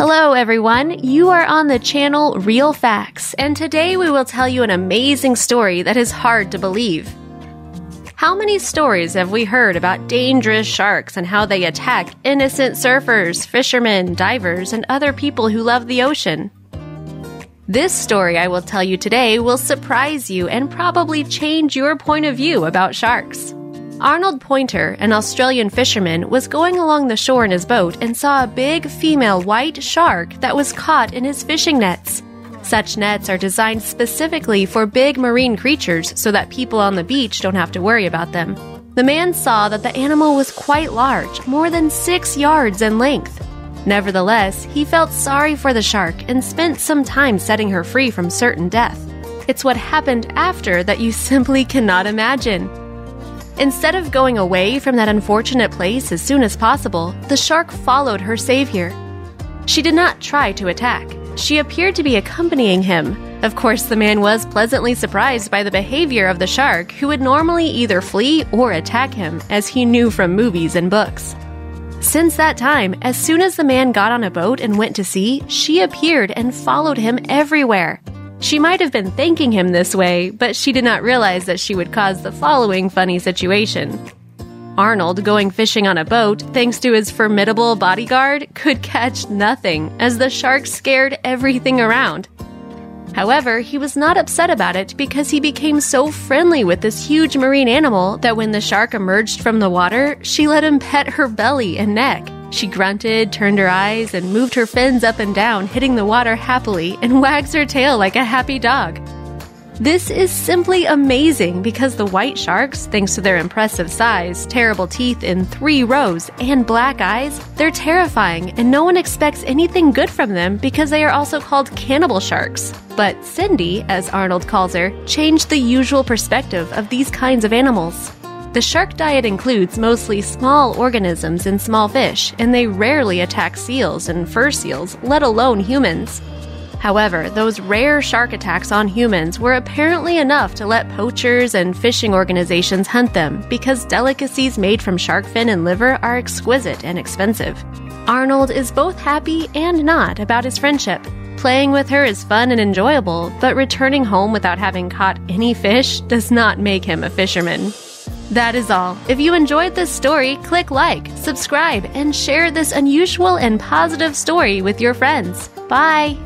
Hello everyone, you are on the channel Real Facts, and today we will tell you an amazing story that is hard to believe. How many stories have we heard about dangerous sharks and how they attack innocent surfers, fishermen, divers, and other people who love the ocean? This story I will tell you today will surprise you and probably change your point of view about sharks. Arnold Pointer, an Australian fisherman, was going along the shore in his boat and saw a big female white shark that was caught in his fishing nets. Such nets are designed specifically for big marine creatures so that people on the beach don't have to worry about them. The man saw that the animal was quite large, more than 6 yards in length. Nevertheless, he felt sorry for the shark and spent some time setting her free from certain death. It's what happened after that you simply cannot imagine. Instead of going away from that unfortunate place as soon as possible, the shark followed her savior. She did not try to attack. She appeared to be accompanying him. Of course, the man was pleasantly surprised by the behavior of the shark, who would normally either flee or attack him, as he knew from movies and books. Since that time, as soon as the man got on a boat and went to sea, she appeared and followed him everywhere. She might have been thanking him this way, but she did not realize that she would cause the following funny situation. Arnold, going fishing on a boat, thanks to his formidable bodyguard, could catch nothing, as the shark scared everything around. However, he was not upset about it because he became so friendly with this huge marine animal that when the shark emerged from the water, she let him pet her belly and neck. She grunted, turned her eyes, and moved her fins up and down, hitting the water happily, and wags her tail like a happy dog. This is simply amazing because the white sharks, thanks to their impressive size, terrible teeth in 3 rows, and black eyes, they're terrifying, and no one expects anything good from them because they are also called cannibal sharks. But Cindy, as Arnold calls her, changed the usual perspective of these kinds of animals. The shark diet includes mostly small organisms and small fish, and they rarely attack seals and fur seals, let alone humans. However, those rare shark attacks on humans were apparently enough to let poachers and fishing organizations hunt them, because delicacies made from shark fin and liver are exquisite and expensive. Arnold is both happy and not about his friendship. Playing with her is fun and enjoyable, but returning home without having caught any fish does not make him a fisherman. That is all. If you enjoyed this story, click like, subscribe, and share this unusual and positive story with your friends. Bye!